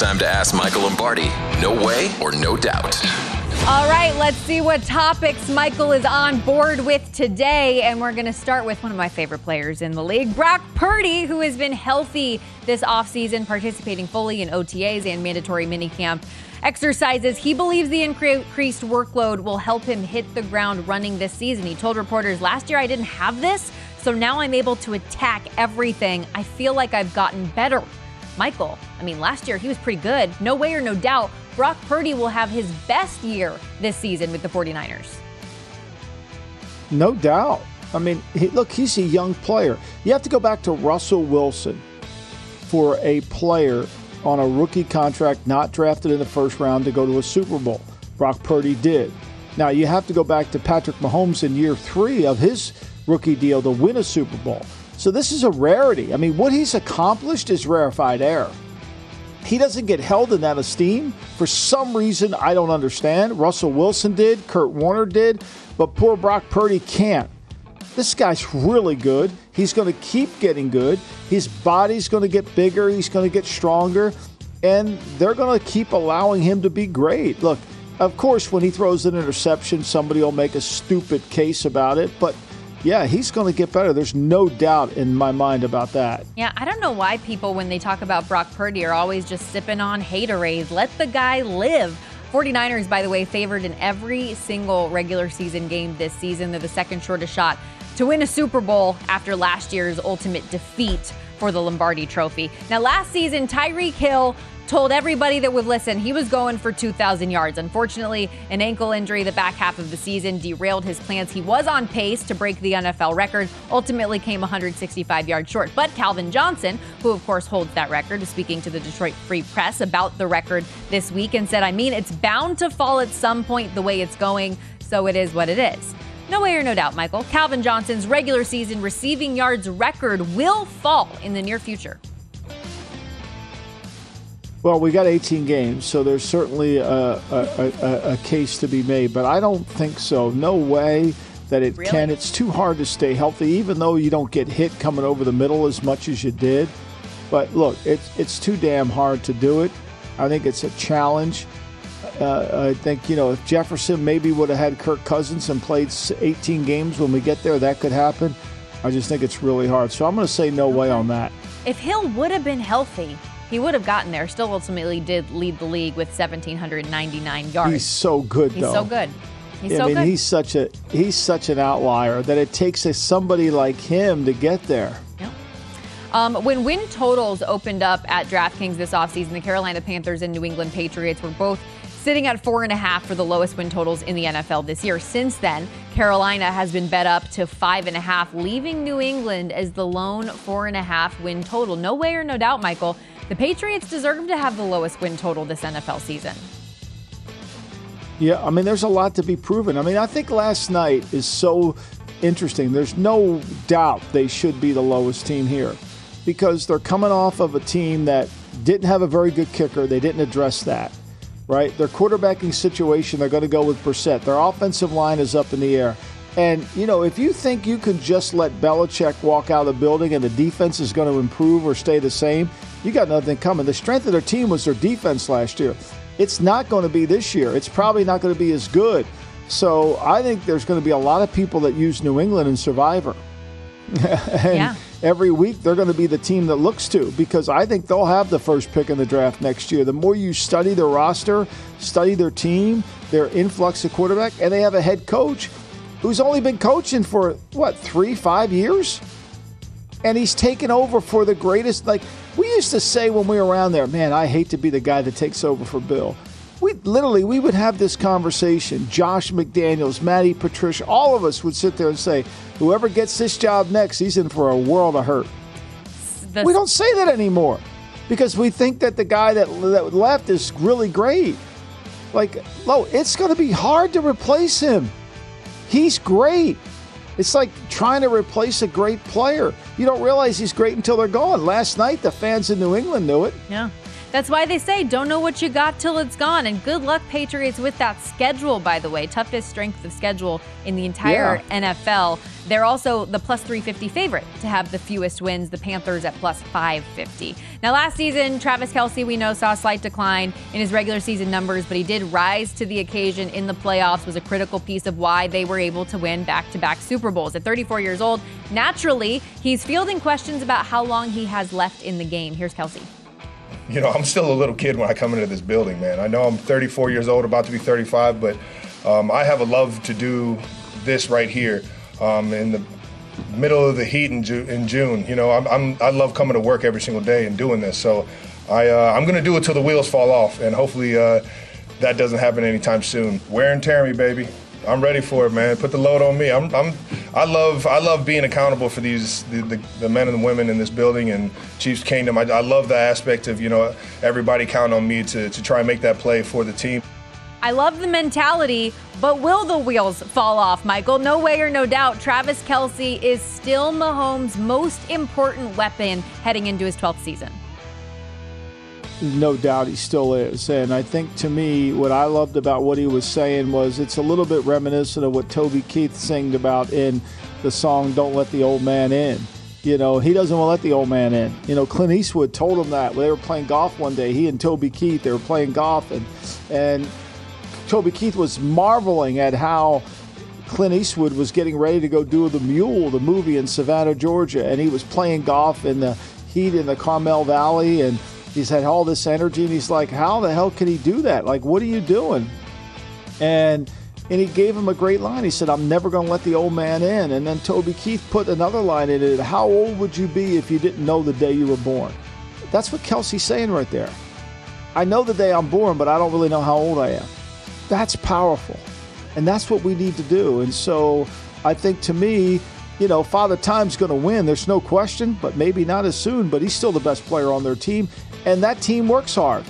time to ask Michael Lombardi, no way or no doubt. All right, let's see what topics Michael is on board with today. And we're going to start with one of my favorite players in the league, Brock Purdy, who has been healthy this offseason, participating fully in OTAs and mandatory minicamp exercises. He believes the increased workload will help him hit the ground running this season. He told reporters, last year I didn't have this, so now I'm able to attack everything. I feel like I've gotten better. Michael, I mean, last year he was pretty good. No way or no doubt, Brock Purdy will have his best year this season with the 49ers. No doubt. I mean, look, he's a young player. You have to go back to Russell Wilson for a player on a rookie contract not drafted in the first round to go to a Super Bowl. Brock Purdy did. Now, you have to go back to Patrick Mahomes in year 3 of his rookie deal to win a Super Bowl. So this is a rarity. I mean, what he's accomplished is rarefied air. He doesn't get held in that esteem. For some reason, I don't understand. Russell Wilson did, Kurt Warner did, but poor Brock Purdy can't. This guy's really good. He's going to keep getting good. His body's going to get bigger. He's going to get stronger. And they're going to keep allowing him to be great. Look, of course, when he throws an interception, somebody will make a stupid case about it. But, yeah, he's going to get better. There's no doubt in my mind about that. Yeah, I don't know why people, when they talk about Brock Purdy, are always just sipping on haterade. Let the guy live. 49ers, by the way, favored in every single regular season game this season. They're the second shortest shot to win a Super Bowl after last year's ultimate defeat for the Lombardi Trophy. Now, last season, Tyreek Hill told everybody that would listen he was going for 2,000 yards. Unfortunately, an ankle injury the back half of the season derailed his plans. He was on pace to break the NFL record, ultimately came 165 yards short. But Calvin Johnson, who of course holds that record, is speaking to the Detroit Free Press about the record this week and said, I mean, it's bound to fall at some point the way it's going, so it is what it is. No way or no doubt, Michael, Calvin Johnson's regular season receiving yards record will fall in the near future. Well, we got 18 games, so there's certainly a case to be made, but I don't think so. No way that it really can. It's too hard to stay healthy, even though you don't get hit coming over the middle as much as you did. But look, it's too damn hard to do it. I think it's a challenge. I think, you know, if Jefferson maybe would have had Kirk Cousins and played 18 games when we get there, that could happen. I just think it's really hard. So I'm going to say no way on that. If Hill would have been healthy, he would have gotten there. Still ultimately did lead the league with 1,799 yards. He's so good, though. He's so good. He's so good. I mean, he's such an outlier that it takes somebody like him to get there. Yep. When win totals opened up at DraftKings this offseason, the Carolina Panthers and New England Patriots were both sitting at 4.5 for the lowest win totals in the NFL this year. Since then, Carolina has been bet up to 5.5, leaving New England as the lone 4.5 win total. No way or no doubt, Michael, the Patriots deserve to have the lowest win total this NFL season. Yeah, I mean, there's a lot to be proven. I mean, I think last night is so interesting. There's no doubt they should be the lowest team here because they're coming off of a team that didn't have a very good kicker. They didn't address that, right? Their quarterbacking situation, they're going to go with Brissett. Their offensive line is up in the air. And, you know, if you think you can just let Belichick walk out of the building and the defense is going to improve or stay the same, you got nothing coming. The strength of their team was their defense last year. It's not going to be this year. It's probably not going to be as good. So I think there's going to be a lot of people that use New England in Survivor. And yeah, every week they're going to be the team that looks to, because I think they'll have the first pick in the draft next year. The more you study their roster, study their team, their influx of quarterback, and they have a head coach who's only been coaching for, what, 3-5 years? And he's taken over for the greatest. Like, we used to say when we were around there, man, I hate to be the guy that takes over for Bill. We would have this conversation. Josh McDaniels, Maddie Patricia, all of us would sit there and say, whoever gets this job next, he's in for a world of hurt. We don't say that anymore because we think that the guy that left is really great. Like, it's going to be hard to replace him. He's great. It's like trying to replace a great player. You don't realize he's great until they're gone. Last night, the fans in New England knew it. Yeah. That's why they say don't know what you got till it's gone. And good luck, Patriots, with that schedule, by the way. Toughest strength of schedule in the entire NFL. They're also the plus 350 favorite to have the fewest wins, the Panthers at plus 550. Now, last season, Travis Kelce, we know, saw a slight decline in his regular season numbers, but he did rise to the occasion in the playoffs, was a critical piece of why they were able to win back-to-back Super Bowls. At 34 years old, naturally, he's fielding questions about how long he has left in the game. Here's Kelce. You know, I'm still a little kid when I come into this building, man. I know I'm 34 years old, about to be 35, but I have a love to do this right here in the middle of the heat in June. You know, I love coming to work every single day and doing this. So I'm going to do it till the wheels fall off, and hopefully that doesn't happen anytime soon. Wear and tear me, baby. I'm ready for it, man. Put the load on me. I love being accountable for the men and the women in this building and Chiefs Kingdom. I love the aspect of, you know, everybody counting on me to try and make that play for the team. I love the mentality, but will the wheels fall off, Michael? No way or no doubt, Travis Kelce is still Mahomes' most important weapon heading into his 12th season. No doubt he still is. And I think, to me, what I loved about what he was saying was it's a little bit reminiscent of what Toby Keith sang about in the song Don't Let the Old Man In. You know, he doesn't want to let the old man in. You know, Clint Eastwood told him that when they were playing golf one day. He and Toby Keith, they were playing golf, and Toby Keith was marveling at how Clint Eastwood was getting ready to go do The Mule, the movie in Savannah, Georgia, and he was playing golf in the heat in the Carmel Valley, and he's had all this energy, and he's like, how the hell can he do that? Like, what are you doing? And he gave him a great line. He said, I'm never going to let the old man in. And then Toby Keith put another line in it. How old would you be if you didn't know the day you were born? That's what Kelce's saying right there. I know the day I'm born, but I don't really know how old I am. That's powerful. And that's what we need to do. And so I think, to me, you know, Father Time's going to win. There's no question, but maybe not as soon. But he's still the best player on their team. And that team works hard.